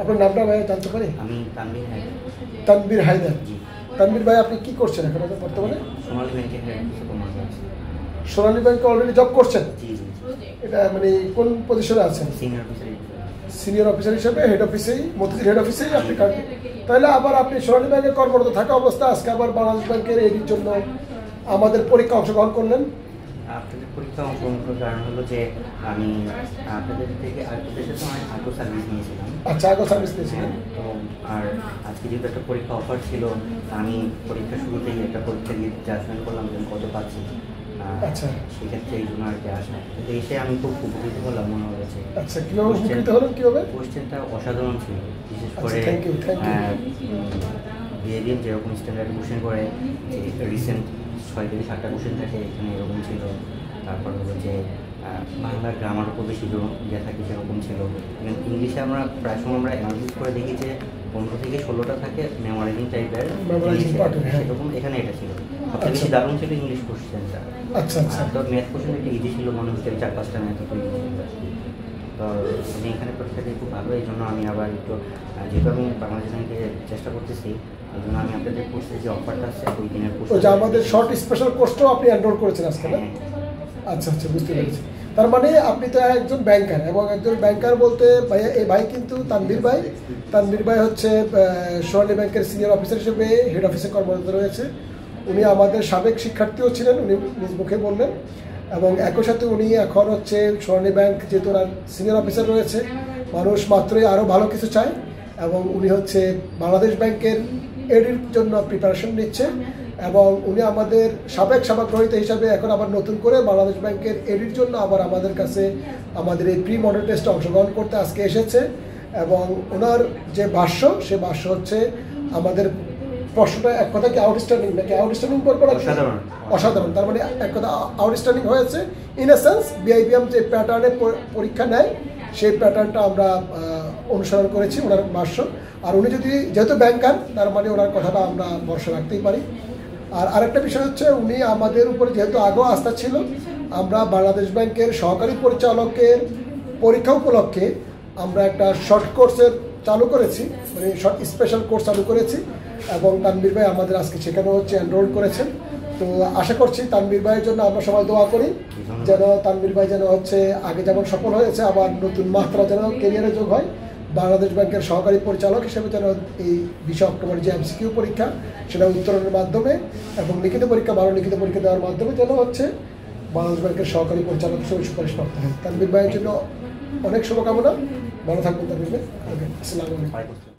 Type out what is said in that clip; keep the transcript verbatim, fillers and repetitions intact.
আপনার নামটা ভাই জানতে পারি? আমি তানভীর হায়দার। তানভীর হায়দার, তানভীর ভাই আপনি কি করছেন এখন বর্তমানে? সোনালী ব্যাংকে হেড কর্মরত আছি। সোনালী ব্যাংকে অলরেডি জব করছেন? জি জি। এটা মানে কোন পজিশনে আছেন? Senior officer. সিনিয়র অফিসার হিসেবে হেড অফিসেই, মতিঝিল হেড অফিসেই আপনি কাজ। তাহলে আবার আপনি সোনালী ব্যাংকে কর্মরত থাকা অবস্থা আজকে আবার বাংলাদেশ ব্যাংকের এর জন্য আমাদের পরীক্ষা অংশগ্রহণ করলেন? আপনাদের পরীক্ষা অংশগ্রহণ কারণ হলো যে আমি আপনাদের থেকে আপনাদের সাথে অনেক আগো সার্ভিস নিয়েছিলাম। আচ্ছা, আগো সার্ভিস নিয়েছিলাম। তো আর আজকে যেহেতু একটা পরীক্ষা অফার ছিল, আমি পরীক্ষা শুরুতেই একটা পরীক্ষা দিয়ে জাজমেন্ট করলাম যে কত পাচ্ছি। আচ্ছা, সেক্ষেত্রে এই জন্য আর কি আসা, এসে আমি খুব উপকৃত হলাম মনে হয়েছে। আচ্ছা, কীভাবে উপকৃত হলাম? কীভাবে? কোয়েশ্চেনটা অসাধারণ ছিল, বিশেষ করে বিহেভিয়ার যেরকম স্ট্যান্ডার্ড কোয়েশ্চেন করে, রিসেন্ট ছয় থেকে সাতটা কোশ্চেন থাকে এখানে এরকম ছিল। তারপর হলো যে বাংলা গ্রামার উপর বেশি যা থাকে সেরকম ছিল। ইংলিশে আমরা প্রায় সময় আমরা অ্যানালাইজ করে দেখি যে পনেরো থেকে ষোলোটা থাকে মেমোরাইজিং টাইপের, সেরকম এখানে এটা ছিল। সবচেয়ে বেশি দারুণ ছিল ইংলিশ কোশ্চেনটা। তো ম্যাথ কোশ্চেন একটা ইজি ছিল, মনে হচ্ছে চার পাঁচটা ম্যাথ। তো আমি এখানে পরীক্ষা দিয়ে খুব ভালো, এই জন্য আমি আবার একটু যেহেতু আমি বাংলাদেশ ব্যাংকে চেষ্টা করতেছি, এই জন্য আমি আপনাদের কোর্সে যে অফারটা আছে ওই দিনের কোর্স, আমাদের শর্ট স্পেশাল কোর্সটাও আপনি এনরোল করেছেন আজকে? আচ্ছা আচ্ছা, বুঝতে পেরেছি। তার মানে আপনি তো একজন ব্যাংকার, এবং একজন ব্যাংকার বলতে ভাইয়া এই ভাই কিন্তু তানভীর ভাই, তানভীর ভাই হচ্ছে সোনালী ব্যাংকের সিনিয়র অফিসার হিসেবে হেড অফিসে কর্মরত রয়েছে। উনি আমাদের সাবেক শিক্ষার্থীও ছিলেন, উনি নিজ মুখে বললেন, এবং একই সাথে উনি এখন হচ্ছে সোনালী ব্যাংক যেহেতু ওনার সিনিয়র অফিসার রয়েছে, মানুষ মাত্রই আরও ভালো কিছু চায়, এবং উনি হচ্ছে বাংলাদেশ ব্যাংকের এডির জন্য প্রিপারেশন নিচ্ছে, এবং উনি আমাদের সাবেক সভাপতি হিসাবে এখন আবার নতুন করে বাংলাদেশ ব্যাংকের এডির জন্য আবার আমাদের কাছে আমাদের এই প্রি মডেল টেস্টে অংশগ্রহণ করতে আজকে এসেছে। এবং ওনার যে ভাষ্য, সে ভাষ্য হচ্ছে আমাদের প্রশ্নটা এক কথা কি আউটস্ট্যান্ডিং, নাকি আউটস্ট্যান্ডিং পর পর অসাধারণ। তার মানে এক কথা আউটস্ট্যান্ডিং হয়েছে ইন এ সেন্স বিআইবিএম যে প্যাটার্নে পরীক্ষা নেয় সেই প্যাটার্নটা আমরা অনুসরণ করেছি ওনার ভাষ্য। আর উনি যদি যেহেতু ব্যাংকার, তার মানে ওনার কথাটা আমরা ভরসা রাখতেই পারি। আর আরেকটা বিষয় হচ্ছে উনি আমাদের উপরে যেহেতু আগেও আস্থা ছিল, আমরা বাংলাদেশ ব্যাংকের সহকারী পরিচালকের পরীক্ষা উপলক্ষে আমরা একটা শর্ট কোর্সের চালু করেছি, মানে শর্ট স্পেশাল কোর্স চালু করেছি, এবং তানভীর ভাই আমাদের আজকে সেখানে হচ্ছে এনরোল করেছেন। তো আশা করছি তানভীর ভাইয়ের জন্য আমরা সবাই দোয়া করি যেন তানভীর ভাই যেন হচ্ছে আগে যেমন সফল হয়েছে, আবার নতুন মাত্রা যেন ক্যারিয়ারে যোগ হয়। বাংলাদেশ ব্যাংকের সহকারী পরিচালক হিসেবে যেন এই বিশে অক্টোবর যে এমসিকিউ পরীক্ষা সেটা উত্তরণের মাধ্যমে এবং লিখিত পরীক্ষা ভালো লিখিত পরীক্ষা দেওয়ার মাধ্যমে যেন হচ্ছে বাংলাদেশ ব্যাংকের সহকারী পরিচালক হিসেবে সুপারিশ করতে হয়। তানভীর ভাইয়ের জন্য অনেক শুভকামনা, ভালো থাকবেন তানভীর ভাই। ওকে, আসসালামু আলাইকুম।